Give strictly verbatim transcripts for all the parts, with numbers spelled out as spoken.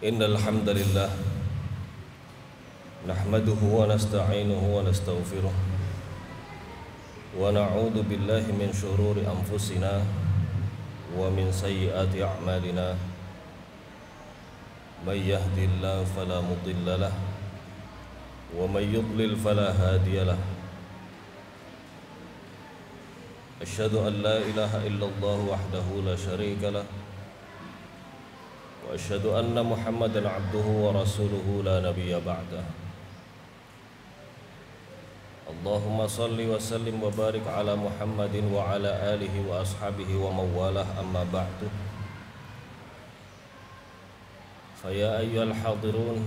إن الحمد لله نحمده ونستعينه ونستغفره ونعوذ بالله من شرور أنفسنا ومن سيئات أعمالنا من يهد الله فلا مضل له ومن يضلل فلا هادي له أشهد أن لا إله إلا الله وحده لا شريك له وأشهد أن محمدا عبده ورسوله لا نبي بعده اللهم صل وسلم وبارك على محمد وعلى آله وأصحابه ومن والاه أما بعد فيا أيها الحاضرون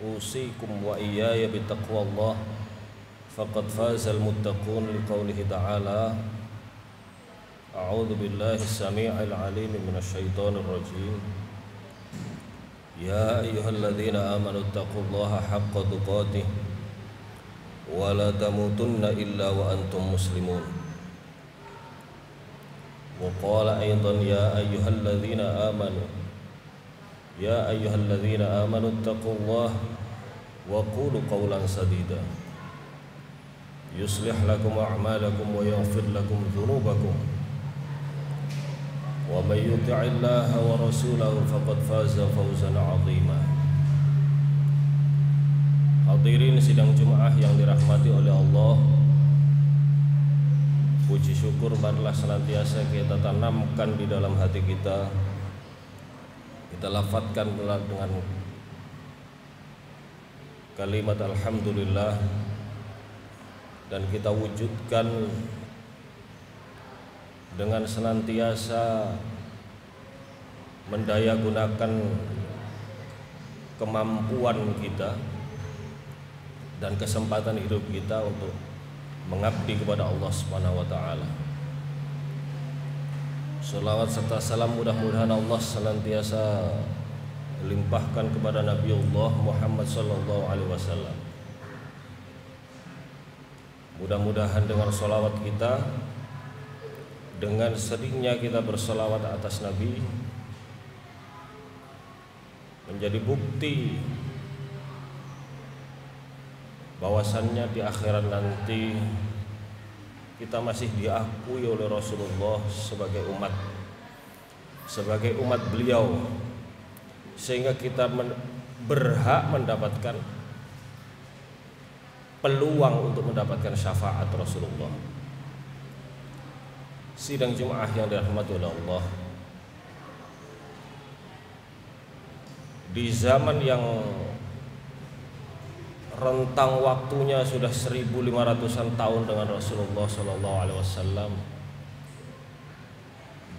أوصيكم وإياي بتقوى الله فقد فاز المتقون لقوله تعالى أعوذ بالله السميع العليم من الشيطان الرجيم يا أيها الذين آمنوا اتقوا الله حق تقاته ولا تموتن إلا وأنتم مسلمون وقال أيضا يا أيها الذين آمنوا يا أيها الذين آمنوا اتقوا الله وقولوا قولا سديدا يصلح لكم أعمالكم ويغفر لكم ذنوبكم ومن يطع الله ورسوله فقد فاز فوزا عظيما. Hadirin sidang Jumaah yang dirahmati oleh Allah, puji syukur marilah senantiasa kita tanamkan di dalam hati kita, kita lafadzkan dengan kalimat alhamdulillah, dan kita wujudkan dengan senantiasa mendaya gunakan kemampuan kita dan kesempatan hidup kita untuk mengabdi kepada Allah Subhanahu wa taala. Selawat serta salam mudah-mudahan Allah senantiasa limpahkan kepada Nabiullah Muhammad sallallahu alaihi wasallam. Mudah-mudahan dengan sholawat kita, dengan seringnya kita bersolawat atas Nabi, menjadi bukti bahwasannya di akhirat nanti kita masih diakui oleh Rasulullah sebagai umat, sebagai umat beliau, sehingga kita berhak mendapatkan peluang untuk mendapatkan syafaat Rasulullah. Sidang Jumaah yang dirahmati oleh Allah, di zaman yang rentang waktunya sudah seribu lima ratusan tahun dengan Rasulullah Shallallahu Alaihi Wasallam,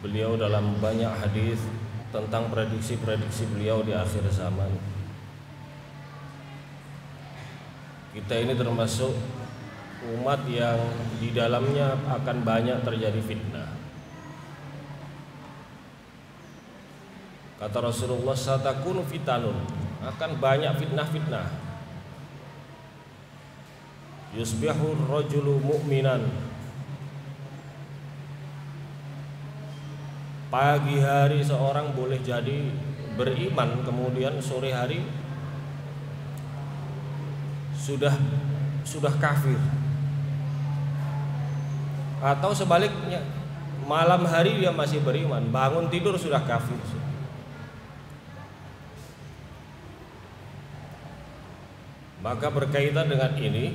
beliau dalam banyak hadis tentang prediksi-prediksi beliau di akhir zaman. Kita ini termasuk umat yang di dalamnya akan banyak terjadi fitnah. Kata Rasulullah, satakunu fitanun, akan banyak fitnah-fitnah. Yusbihur rajulu mu'minan, pagi hari seorang boleh jadi beriman, kemudian sore hari sudah sudah kafir, atau sebaliknya malam hari dia masih beriman, bangun tidur sudah kafir. Maka berkaitan dengan ini,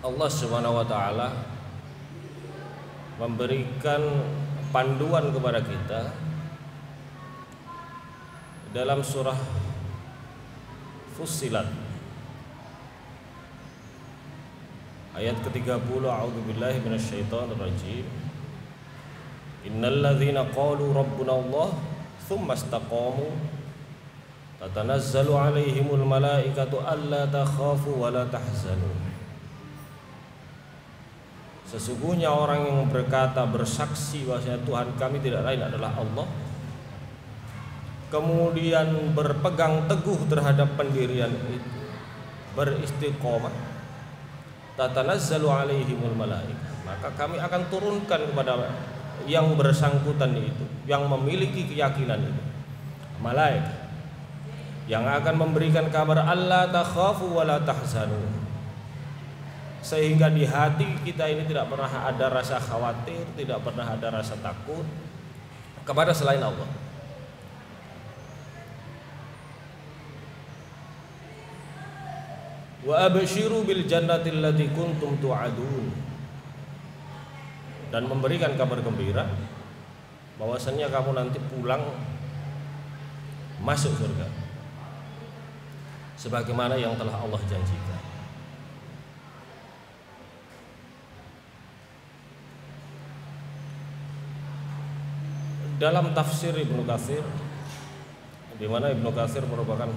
Allah Subhanahu wa taala memberikan panduan kepada kita dalam surah Fussilat ayat ke tiga puluh. A'udzu billahi minasyaitonir rajim. Innal ladzina qalu rabbuna Allah tsumma istaqamu tatanazzalu alaihimul malaikatu alla takhafu wa la tahzanu. Sesungguhnya orang yang berkata, bersaksi bahwasanya Tuhan kami tidak lain adalah Allah, kemudian berpegang teguh terhadap pendirian itu, beristiqomah, tatanazzalu alaihimul malaikah, maka kami akan turunkan kepada yang bersangkutan itu, yang memiliki keyakinan itu, malaikat. yang akan memberikan kabar Allah takhafu wa la tahzanu, sehingga di hati kita ini tidak pernah ada rasa khawatir, tidak pernah ada rasa takut kepada selain Allah. Wa abshiru bil jannati allati kuntum tu'adun, dan memberikan kabar gembira bahwasannya kamu nanti pulang masuk surga sebagaimana yang telah Allah janjikan. Dalam tafsir Ibnu Katsir, di mana Ibnu Katsir merupakan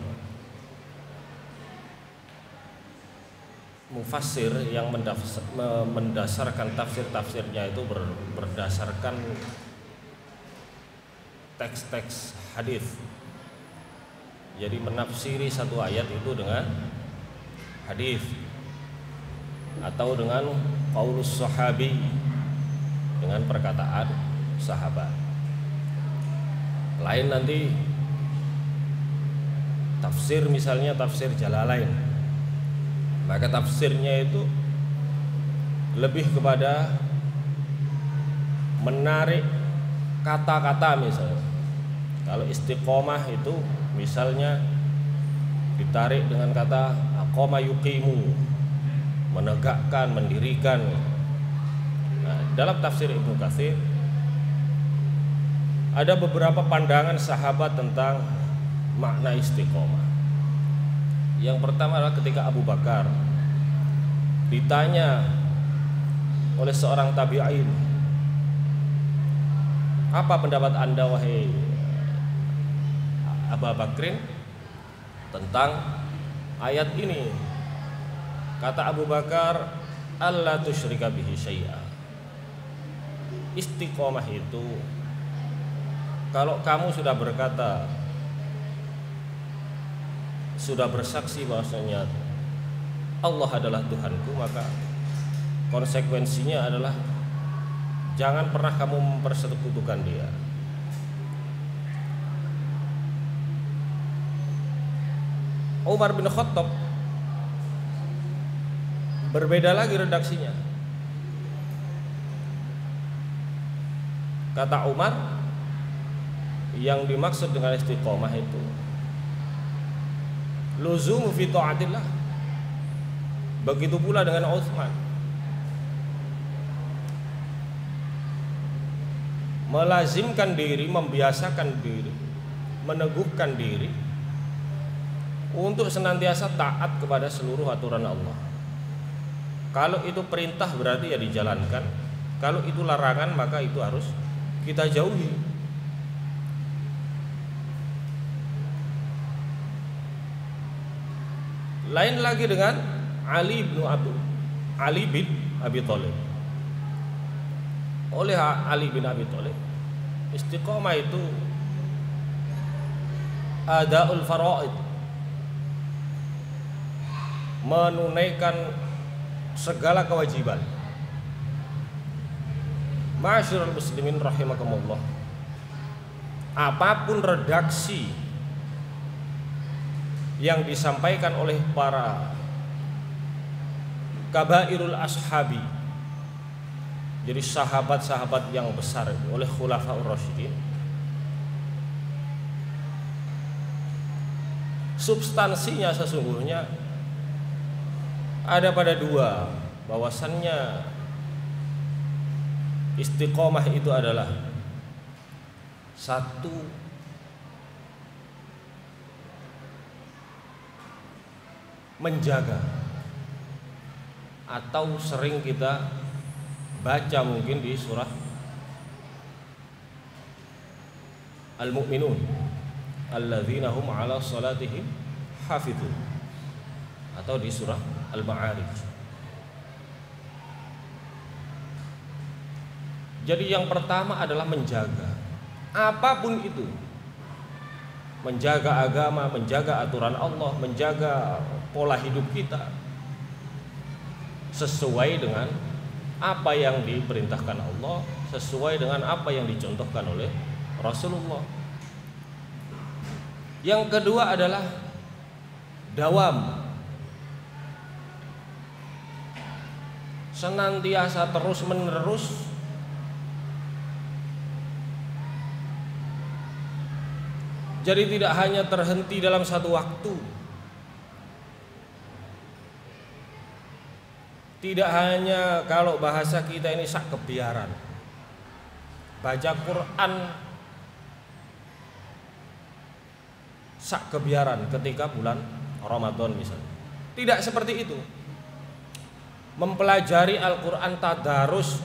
mufassir yang mendasarkan tafsir-tafsirnya itu berdasarkan teks-teks hadis. Jadi menafsiri satu ayat itu dengan hadis atau dengan qaulus sahabi, dengan perkataan sahabat. Lain nanti tafsir, misalnya tafsir Jalalain, maka tafsirnya itu lebih kepada menarik kata-kata. Misalnya kalau istiqomah itu misalnya ditarik dengan kata aqoma yuqimu, menegakkan, mendirikan. Nah, dalam tafsir Ibnu Katsir ada beberapa pandangan sahabat tentang makna istiqomah. Yang pertama adalah ketika Abu Bakar ditanya oleh seorang tabi'in, apa pendapat Anda wahai Abu Bakrin tentang ayat ini? Kata Abu Bakar, alla tusyrika bihi syai'a. Istiqomah itu kalau kamu sudah berkata, sudah bersaksi bahwasanya Allah adalah Tuhanku, maka konsekuensinya adalah jangan pernah kamu mempersekutukan Dia. Umar bin Khattab berbeda lagi redaksinya. Kata Umar, yang dimaksud dengan istiqomah itu luzumu fi ta'atillah. Begitu pula dengan Utsman, melazimkan diri, membiasakan diri, meneguhkan diri untuk senantiasa taat kepada seluruh aturan Allah. Kalau itu perintah berarti ya dijalankan, kalau itu larangan maka itu harus kita jauhi. Lain lagi dengan Ali bin Abi Ali bin Abi Thalib. Oleh Ali bin Abi Thalib, istiqomah itu adaul faraid, menunaikan segala kewajiban. Masyarul muslimin rahimakumullah, apapun redaksi yang disampaikan oleh para kabairul ashabi, jadi sahabat-sahabat yang besar, oleh khulafaur rasyidin, substansinya sesungguhnya ada pada dua, bahwasannya istiqomah itu adalah satu menjaga, atau sering kita baca mungkin di surah Al-Mu'minun, alladzina hum 'ala salatihim hafizun, atau di surah Al-Ma'arij. Jadi yang pertama adalah menjaga, apapun itu, menjaga agama, menjaga aturan Allah, menjaga pola hidup kita sesuai dengan apa yang diperintahkan Allah, sesuai dengan apa yang dicontohkan oleh Rasulullah. Yang kedua adalah dawam, senantiasa terus menerus jadi tidak hanya terhenti dalam satu waktu, tidak hanya kalau bahasa kita ini sak kebiaran baca Quran sak kebiaran ketika bulan Ramadan misalnya, tidak seperti itu. Mempelajari Al-Quran tadarus,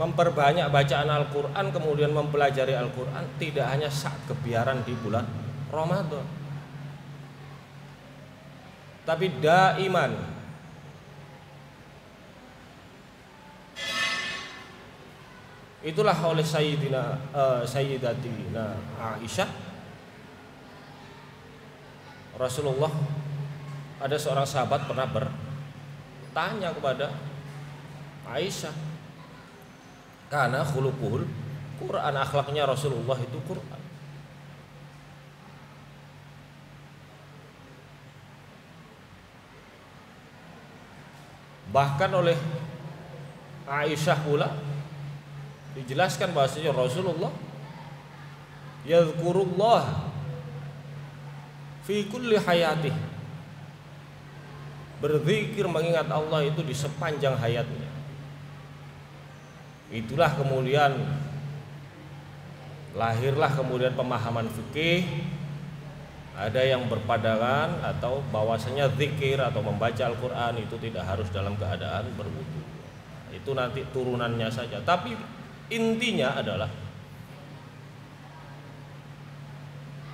memperbanyak bacaan Al-Quran, kemudian mempelajari Al-Quran tidak hanya sak kebiaran di bulan Ramadan, tapi daiman. Itulah oleh Sayyidina uh, Sayyidatina Aisyah, Rasulullah, ada seorang sahabat pernah bertanya kepada Aisyah, karena khuluqul Quran, akhlaknya Rasulullah itu Quran. Bahkan oleh Aisyah pula dijelaskan bahasanya Rasulullah yadhkurullah fi kulli hayatih, berzikir mengingat Allah itu di sepanjang hayatnya. Itulah kemudian lahirlah kemudian pemahaman fikih, ada yang berpandangan atau bahwasanya zikir atau membaca Al-Quran itu tidak harus dalam keadaan berwudu, itu nanti turunannya saja. Tapi intinya adalah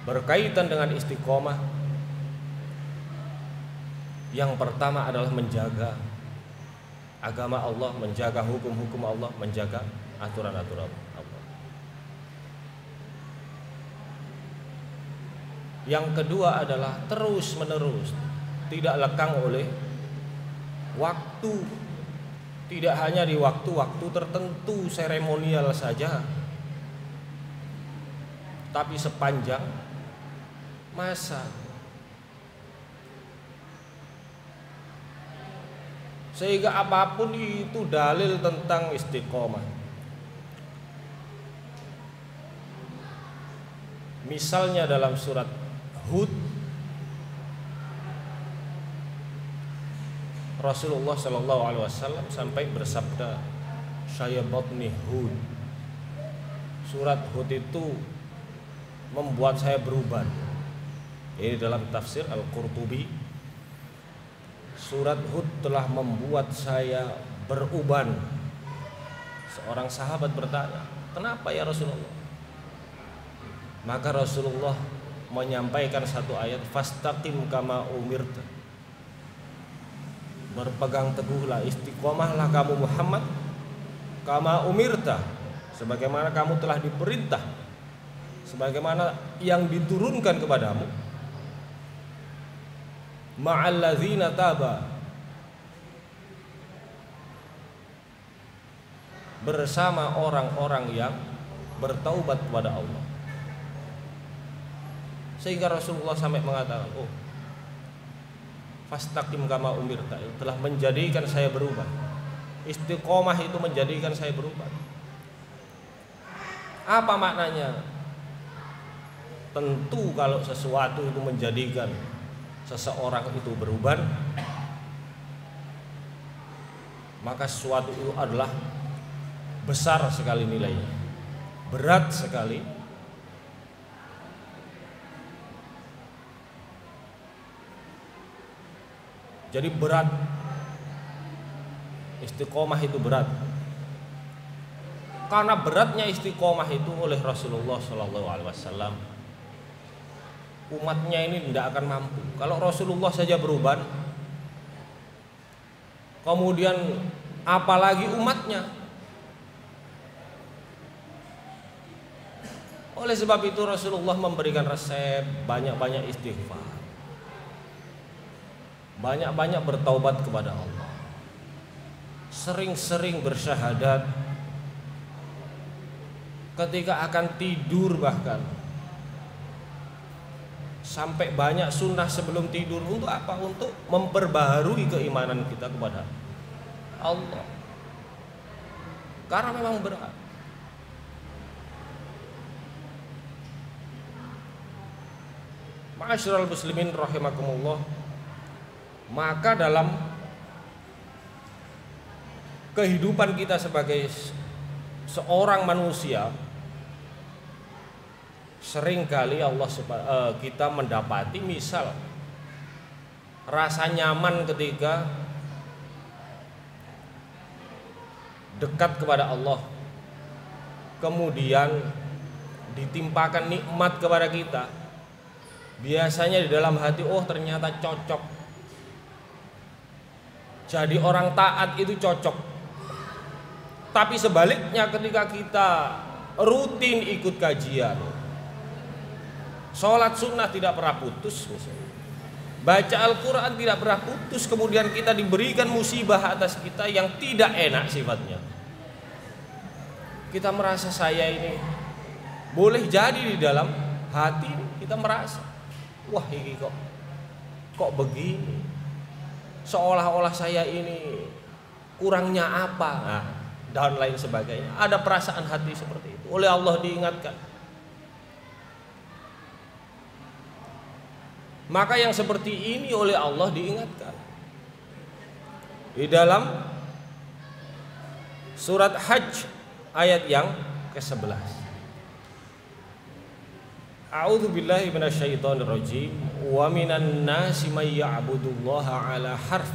berkaitan dengan istiqomah. Yang pertama adalah menjaga agama Allah, menjaga hukum-hukum Allah, menjaga aturan-aturan Allah. Yang kedua adalah terus menerus, tidak lekang oleh waktu, tidak hanya di waktu-waktu tertentu seremonial saja, tapi sepanjang masa. Sehingga apapun itu dalil tentang istiqomah. Misalnya dalam surat Hud, Rasulullah Shallallahu Alaihi Wasallam sampai bersabda, "Syayabatni Hud." Surat Hud itu membuat saya berubah. Ini dalam tafsir Al-Qurtubi. Surat Hud telah membuat saya beruban. Seorang sahabat bertanya, "Kenapa ya Rasulullah?" Maka Rasulullah menyampaikan satu ayat, "Fastaqim kama umirta." Berpegang teguhlah, istiqomahlah kamu Muhammad, kama umirta, sebagaimana kamu telah diperintah, sebagaimana yang diturunkan kepadamu. Ma'allazina taba, bersama orang-orang yang bertaubat kepada Allah. Sehingga Rasulullah sampai mengatakan, "Oh, fastaqim kama umirta," telah menjadikan saya berubah. Istiqomah itu menjadikan saya berubah. Apa maknanya? Tentu kalau sesuatu itu menjadikan seseorang itu berubah, maka sesuatu itu adalah besar sekali nilainya, berat sekali. Jadi berat, istiqomah itu berat. Karena beratnya istiqomah itu oleh Rasulullah Shallallahu Alaihi Wasallam, umatnya ini tidak akan mampu. Kalau Rasulullah saja berubah, kemudian apalagi umatnya. Oleh sebab itu Rasulullah memberikan resep, banyak-banyak istighfar, banyak-banyak bertaubat kepada Allah, sering-sering bersyahadat ketika akan tidur bahkan. sampai banyak sunnah sebelum tidur untuk apa? Untuk memperbaharui keimanan kita kepada Allah. Karena memang berat. Ma'asyiral muslimin rahimakumullah. Maka dalam kehidupan kita sebagai seorang manusia, seringkali Allah kita mendapati misal rasa nyaman ketika dekat kepada Allah, kemudian ditimpakan nikmat kepada kita. Biasanya di dalam hati, oh ternyata cocok. Jadi orang taat itu cocok. Tapi sebaliknya ketika kita rutin ikut kajian, sholat sunnah tidak pernah putus misalnya. Baca Al-Quran tidak pernah putus. Kemudian kita diberikan musibah atas kita yang tidak enak sifatnya. Kita merasa saya ini, boleh jadi di dalam hati kita merasa, wah ini kok Kok begini, seolah-olah saya ini kurangnya apa, nah, dan lain sebagainya. Ada perasaan hati seperti itu. Oleh Allah diingatkan. Maka yang seperti ini oleh Allah diingatkan di dalam surat Hajj ayat yang ke sebelas. A'udzubillahi minasyaitonir rajim. Wa minan nasi may ya'budullaha 'ala harf.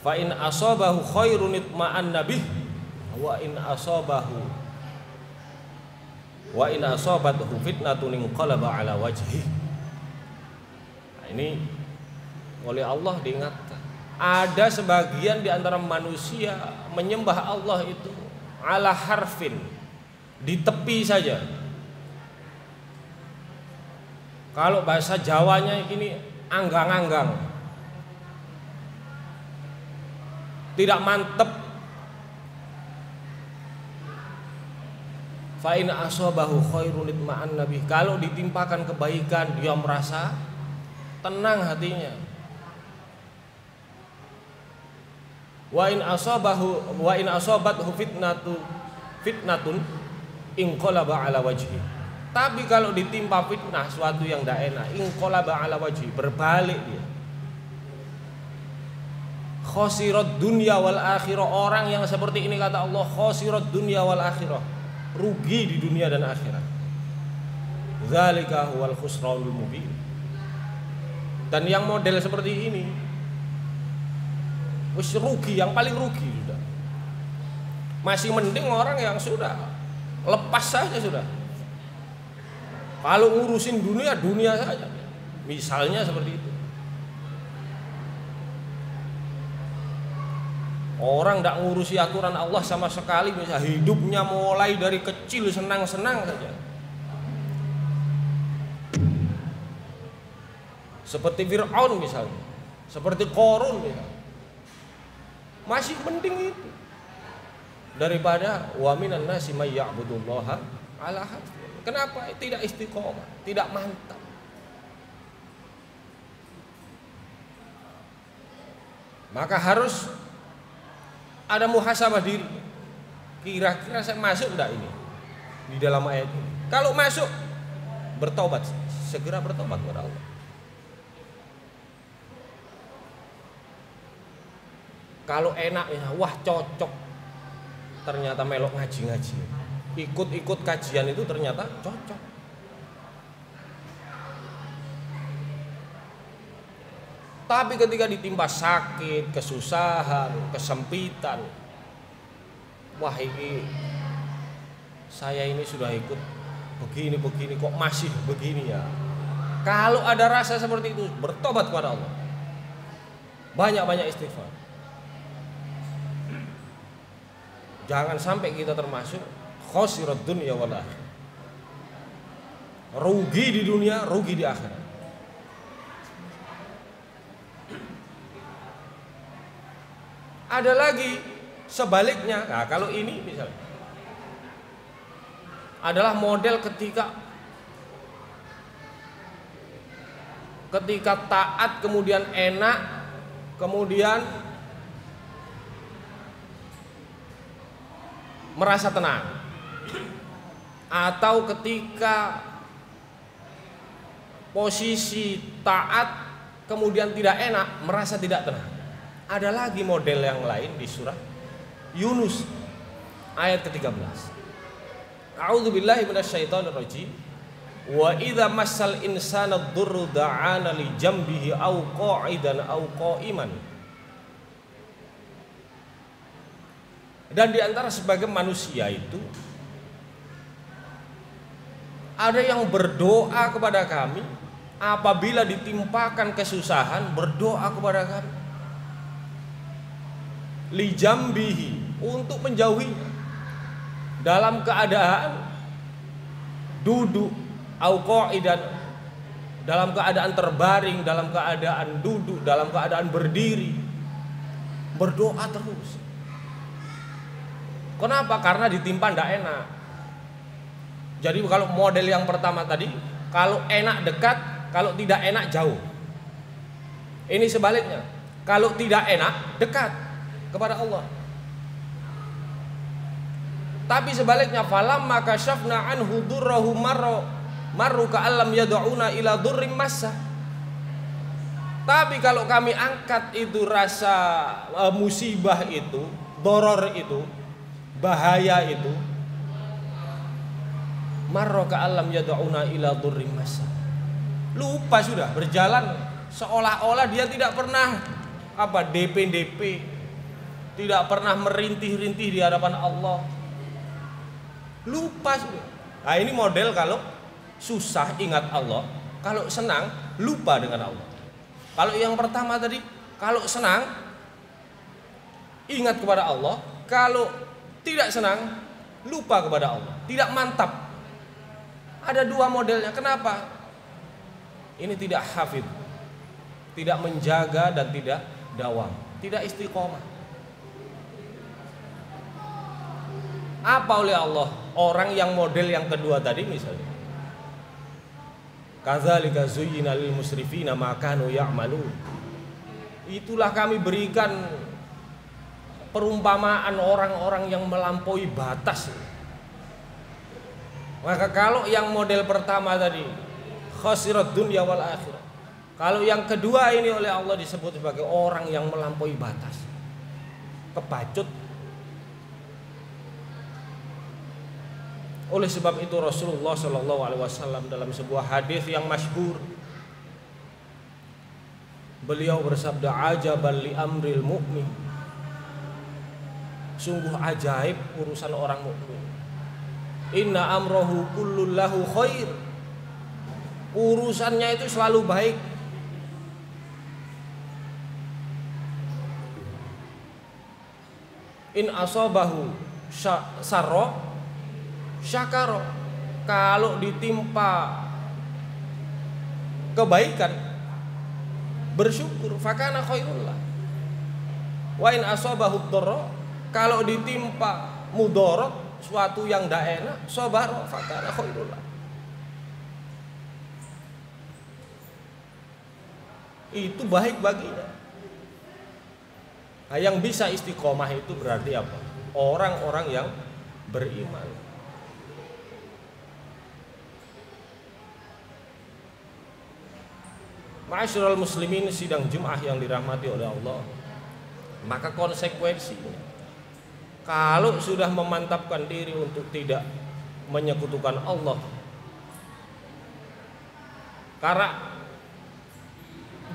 Fa in asabahu khairun itma'anna bih wa in asabahu wa in asabathu fitnatun inqalaba ala wajhi. Nah, ini oleh Allah diingatkan. Ada sebagian di antara manusia menyembah Allah itu ala harfin, di tepi saja. Kalau bahasa Jawanya ini anggang-anggang. Tidak mantep. Fa in asabahu khairun itma'an nabi. Kalau ditimpakan kebaikan, dia merasa tenang hatinya. Wa in asabahu wa in asabathu fitnatu fitnatun inqalaba 'ala wajhi. Tapi kalau ditimpa fitnah suatu yang tidak enak, inqalaba 'ala wajhi, berbalik dia. Khosirat dunya wal akhirah. Orang yang seperti ini kata Allah, khosirat dunya wal akhirah, rugi di dunia dan akhirat. Dzalika huwal khusranul mubin. Dan yang model seperti ini wis rugi, yang paling rugi sudah. Masih mending orang yang sudah lepas saja sudah. Kalau ngurusin dunia, dunia saja. Misalnya seperti itu. Orang tidak ngurusi aturan Allah sama sekali, misalnya hidupnya mulai dari kecil senang-senang saja. Seperti Fir'aun misalnya, seperti Qarun misalnya. Masih penting itu daripada wa minan nasi may ya'budullaha 'ala harf. Kenapa? Tidak istiqomah, tidak mantap. Maka harus ada muhasabah diri. Kira-kira saya masuk enggak ini di dalam ayat ini? Kalau masuk, bertobat, segera bertobat kepada Allah. Kalau enak, ya, wah cocok. Ternyata melok ngaji-ngaji, ikut-ikut kajian itu ternyata cocok. Tapi ketika ditimpa sakit, kesusahan, kesempitan, wah ini saya ini sudah ikut begini-begini kok masih begini ya. Kalau ada rasa seperti itu, bertobat kepada Allah. Banyak-banyak istighfar. Jangan sampai kita termasuk khosirat dunya wal akhirah. Rugi di dunia, rugi di akhirat. Ada lagi sebaliknya. Nah, kalau ini misalnya adalah model ketika ketika taat kemudian enak, kemudian merasa tenang, atau ketika posisi taat kemudian tidak enak, merasa tidak tenang. Ada lagi model yang lain di surah Yunus ayat ke tiga belas. A'udzubillahi minasyaitonirrajim. Wa idza massal insana dzurru da'ana li jambihi aw qa'idan aw qa'iman. Dan di antara sebagian manusia itu ada yang berdoa kepada kami apabila ditimpakan kesusahan, berdoa kepada kami li jambihi, untuk menjauhinya, dalam keadaan duduk, au qa'idan, dalam keadaan terbaring, dalam keadaan duduk, dalam keadaan berdiri, berdoa terus. Kenapa? Karena ditimpa tidak enak. Jadi kalau model yang pertama tadi, kalau enak dekat, kalau tidak enak jauh. Ini sebaliknya, kalau tidak enak dekat kepada Allah. Tapi sebaliknya, falamma kasyafna anhu durrahu marru ka'allam yad'una ila durrim massa. Tapi kalau kami angkat itu rasa e, musibah itu, doror itu, bahaya itu, marru ka'allam yad'una ila durrim massa, lupa sudah, berjalan seolah-olah dia tidak pernah apa D P D P, tidak pernah merintih-rintih di hadapan Allah, lupa sudah. Nah, ini model kalau susah ingat Allah, kalau senang lupa dengan Allah. Kalau yang pertama tadi, kalau senang ingat kepada Allah, kalau tidak senang lupa kepada Allah, tidak mantap. Ada dua modelnya. Kenapa? Ini tidak hafid, tidak menjaga dan tidak dawam, tidak istiqomah. Apa oleh Allah orang yang model yang kedua tadi misalnya? Kadzalika zuyyina lil musrifina ma kanu ya'malun. Itulah kami berikan perumpamaan orang-orang yang melampaui batas. Maka kalau yang model pertama tadi, khasirat dunia wal akhirah. Kalau yang kedua ini oleh Allah disebut sebagai orang yang melampaui batas, kepacut. Oleh sebab itu Rasulullah Shallallahu Alaihi Wasallam dalam sebuah hadis yang masyhur, beliau bersabda, ajaban li amril mu'min, sungguh ajaib urusan orang mukmin. Inna amrohu kullu lahu khair, urusannya itu selalu baik. In asobahu sarro syakaro, kalau ditimpa kebaikan bersyukur, fakana khairullah. Wa in asobahu dorro, kalau ditimpa mudorot, suatu yang tidak enak, sobaro, fakana khairullah. Itu baik baginya. Nah, yang bisa istiqomah itu berarti apa? Orang-orang yang beriman. Ma'asyiral muslimin, sidang Jumat yang dirahmati oleh Allah, maka konsekuensinya kalau sudah memantapkan diri untuk tidak menyekutukan Allah, karena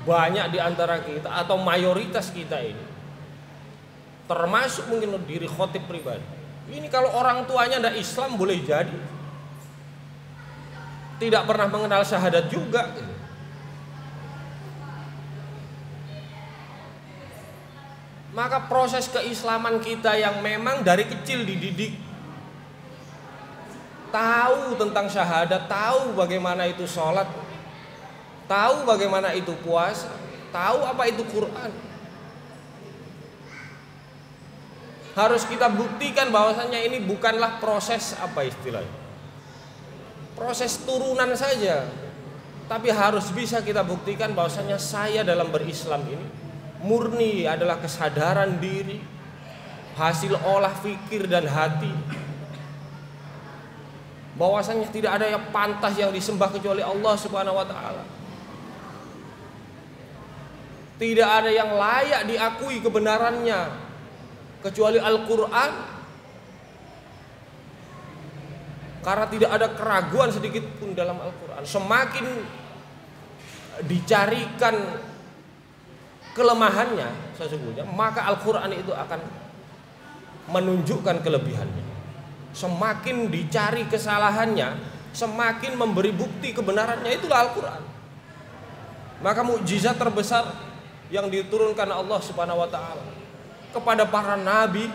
banyak di antara kita atau mayoritas kita ini, termasuk mungkin diri khotib pribadi ini, kalau orang tuanya tidak Islam boleh jadi tidak pernah mengenal syahadat juga. Maka proses keislaman kita yang memang dari kecil dididik tahu tentang syahadat, tahu bagaimana itu sholat, tahu bagaimana itu puasa, tahu apa itu Quran, harus kita buktikan bahwasannya ini bukanlah proses apa istilahnya, proses turunan saja, tapi harus bisa kita buktikan bahwasanya saya dalam berislam ini murni adalah kesadaran diri, hasil olah fikir dan hati, bahwasanya tidak ada yang pantas yang disembah kecuali Allah Subhanahu wa taala. Tidak ada yang layak diakui kebenarannya kecuali Al-Qur'an. Karena tidak ada keraguan sedikit pun dalam Al-Qur'an. Semakin dicarikan kelemahannya sesungguhnya, maka Al-Qur'an itu akan menunjukkan kelebihannya. Semakin dicari kesalahannya, semakin memberi bukti kebenarannya, itulah Al-Qur'an. Maka mukjizat terbesar yang diturunkan Allah Subhanahu wa taala kepada para nabi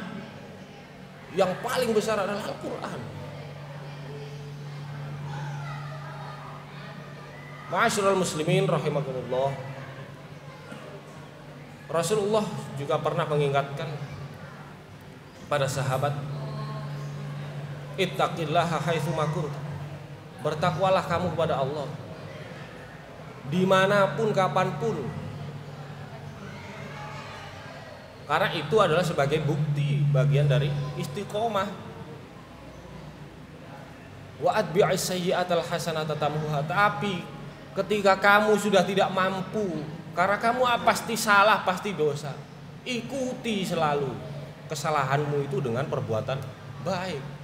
yang paling besar adalah Al-Qur'an. Ma'asyiral muslimin rahimakumullah. Rasulullah juga pernah mengingatkan pada sahabat, "Ittaqillaha haitsuma kunta." Bertakwalah kamu kepada Allah dimanapun, kapanpun. Karena itu adalah sebagai bukti bagian dari istiqomah. Wa atbi'is sayyi'atal hasanata tamhuha. Tapi ketika kamu sudah tidak mampu, karena kamu pasti salah, pasti dosa, ikuti selalu kesalahanmu itu dengan perbuatan baik.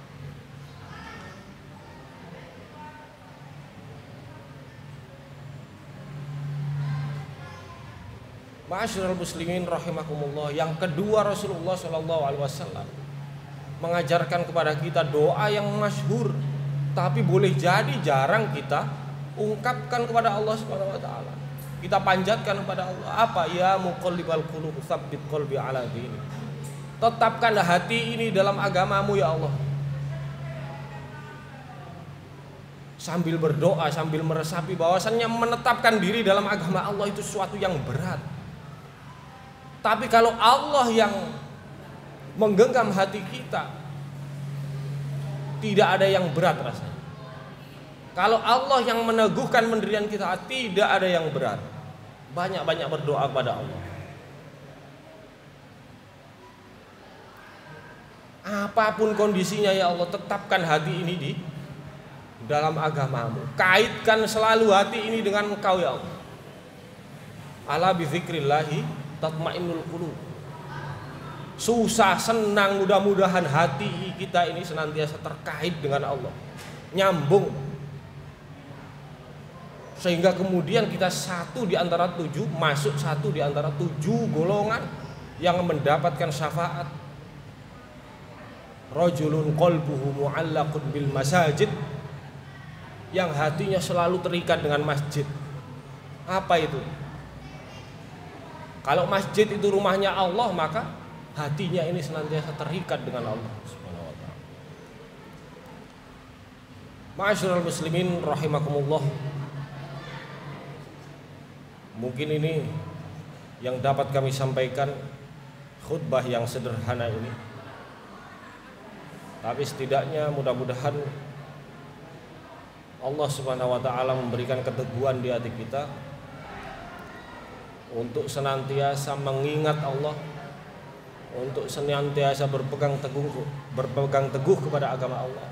Ma'asyiral muslimin rahimakumullah. Yang kedua, Rasulullah Shallallahu Alaihi Wasallam mengajarkan kepada kita doa yang masyhur, tapi boleh jadi jarang kita ungkapkan kepada Allah Subhanahu Wa Taala. Kita panjatkan kepada Allah, apa ya muqallibal qulub tsabbit qalbi ala dini. Tetapkanlah hati ini dalam agamamu ya Allah. Sambil berdoa, sambil meresapi bahwasannya menetapkan diri dalam agama Allah itu suatu yang berat. Tapi kalau Allah yang menggenggam hati kita, tidak ada yang berat rasanya. Kalau Allah yang meneguhkan pendirian kita, tidak ada yang berat. Banyak-banyak berdoa kepada Allah. Apapun kondisinya ya Allah, tetapkan hati ini di dalam agamamu. Kaitkan selalu hati ini dengan Engkau ya Allah. Ala bi dzikrillahi tatma'innul qulub. Susah senang, mudah-mudahan hati kita ini senantiasa terkait dengan Allah, nyambung, sehingga kemudian kita satu di antara tujuh, masuk satu di antara tujuh golongan yang mendapatkan syafaat. Rajulun qalbuhu mu'allaqun bil masajid, yang hatinya selalu terikat dengan masjid. Apa itu? Kalau masjid itu rumahnya Allah, maka hatinya ini senantiasa terikat dengan Allah Subhanahu wa taala. Ma'asyiral muslimin rahimakumullah. Mungkin ini yang dapat kami sampaikan, khutbah yang sederhana ini. Tapi setidaknya mudah-mudahan Allah Subhanahu wa taala memberikan keteguhan di hati kita untuk senantiasa mengingat Allah, untuk senantiasa berpegang teguh berpegang teguh kepada agama Allah,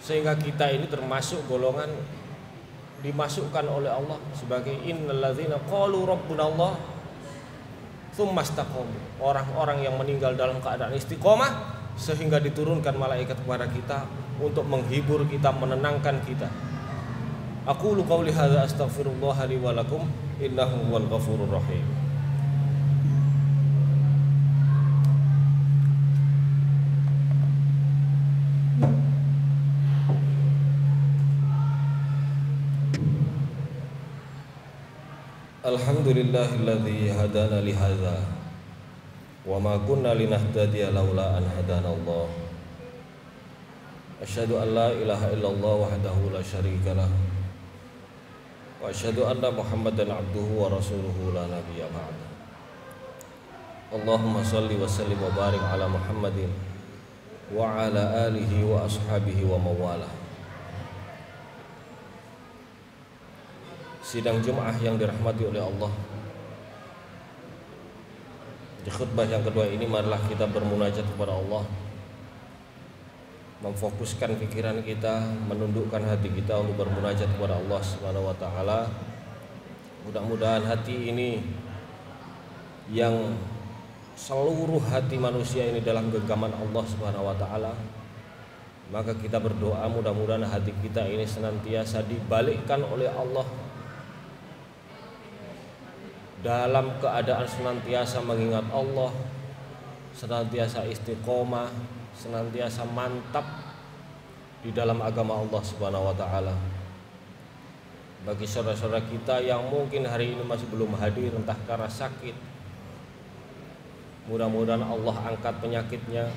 sehingga kita ini termasuk golongan dimasukkan oleh Allah sebagai innallazina qalu rabbunallah tsumastaqamu, orang-orang yang meninggal dalam keadaan istiqomah, sehingga diturunkan malaikat kepada kita untuk menghibur kita, menenangkan kita. Aqulu qawli hadza astaghfirullah li wa lakum innahu huwal ghafurur rahim. Alhamdulillahilladzi hadana li hadza wa ma kunna linahtadiya laula an hadanallah. Asyhadu an la ilaha illallah wahdahu la syarikalah. Wa asyhadu anna Muhammadan abduhu wa rasuluhu la nabiyya ba'da. Allahumma shalli wa sallim wa barik ala Muhammadin wa ala alihi wa ashabihi wa mawalah. Sidang Jumat yang dirahmati oleh Allah, di khutbah yang kedua ini marilah kita bermunajat kepada Allah, memfokuskan pikiran kita, menundukkan hati kita untuk bermunajat kepada Allah Subhanahu wa taala. Mudah-mudahan hati ini yang seluruh hati manusia ini dalam genggaman Allah Subhanahu wa taala, maka kita berdoa mudah-mudahan hati kita ini senantiasa dibalikkan oleh Allah dalam keadaan senantiasa mengingat Allah, senantiasa istiqomah, senantiasa mantap di dalam agama Allah Subhanahu wa taala. Bagi saudara-saudara kita yang mungkin hari ini masih belum hadir entah karena sakit, mudah-mudahan Allah angkat penyakitnya.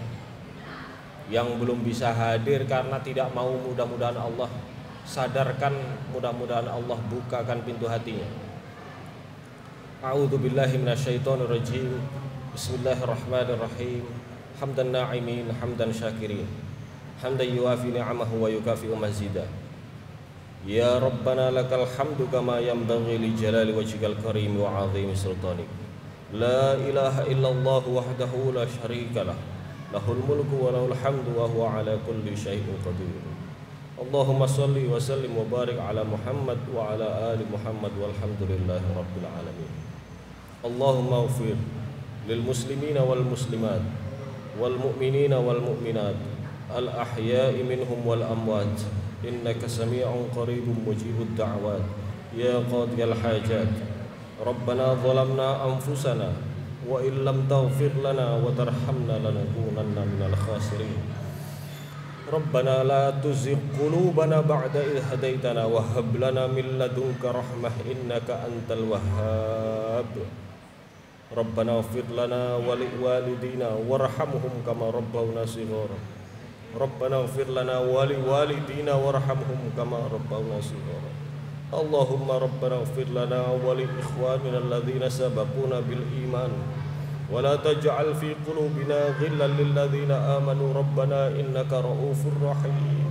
Yang belum bisa hadir karena tidak mau, mudah-mudahan Allah sadarkan, mudah-mudahan Allah bukakan pintu hatinya. A'udzubillahi minasyaitonirrajim. Bismillahirrahmanirrahim. Hamdan na'imin, hamdan syakirin. Hamdan yuafi ni'amahu wa yukafi mazida. Ya Rabbana lakal hamdu kama yanbaghi li jalali wajhikal karim wa 'azimi sultanik. La ilaha illallah wahdahu la syarika lah, lahul mulku wa lahul hamdu wa huwa ala kulli syai'in qadir. Allahumma salli wa sallim wa barik ala Muhammad wa ala ali Muhammad walhamdulillahi rabbil alamin. Allahumma ufir lil muslimina wal muslimat wal mu'minina wal mu'minat al ahya'i minhum wal amwat, innaka sami'un qaribun mujibud da'wat ya qadiyal hajat. Rabbana zalamna anfusana wa illam taghfir lana wa tarhamna lanakunanna minal khasirin. Rabbana la tuzigh qulubana ba'da idh hadaitana wa hab lana min ladunka rahmah innaka antal wahhab. Rabbana ighfir lana wa liwalidina warhamhum kama rabbawna shighara. Rabbana ighfir lana wa liwalidina warhamhum kama rabbawna shighara. Allahumma rabbana ighfir lana wa li ikhwanina alladhina sabaquna bil iman wa la taj'al fi qulubina ghillan lil ladzina amanu rabbana innaka ra'ufur rahim.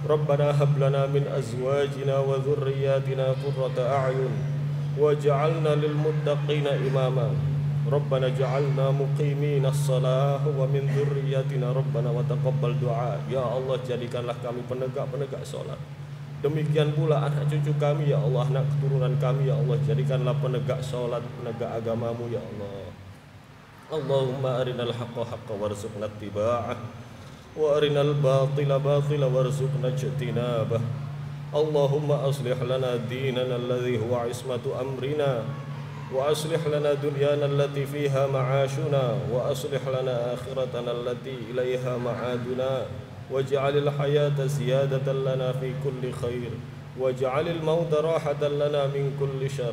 Rabbana hab lana min azwajina wa dhurriyyatina qurrata a'yun waj'alna lil muttaqina imama. Rabbana ij'alna muqimina as-salah wa min dhurriyyatina rabbana wa taqabbal du'a. Ya Allah, jadikanlah kami penegak-penegak salat. Demikian pula anak cucu kami, ya Allah, anak keturunan kami, ya Allah, jadikanlah penegak sholat, penegak agamamu, ya Allah. Allahumma arinal haqqa haqqa warzuqna ittiba'ah, wa arinal batila batila warzuqna ijtinabah. Allahumma aslih lana dinana alladhi huwa ismatu amrina, wa aslih lana dunyana allati fiha ma'ashuna, wa aslih lana akhiratana allati ilaiha ma'aduna. Waj'alil hayata ziyadatan lana fi kulli khair, waj'alil mauta rahatan lana min kulli syarr.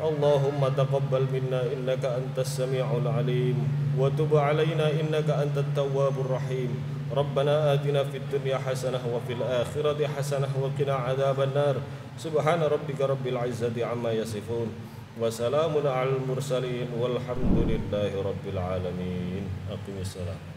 Allahumma taqabbal minna innaka antas sami'ul alim, wa tub alaina innaka antat tawwabur rahim. Rabbana atina fid dunya hasanah wa fil akhirati hasanah wa qina adzaban nar. Subhana rabbika rabbil izzati amma yasifun, wa salamun alal mursalin, walhamdulillahi rabbil alamin. Aqimissalam.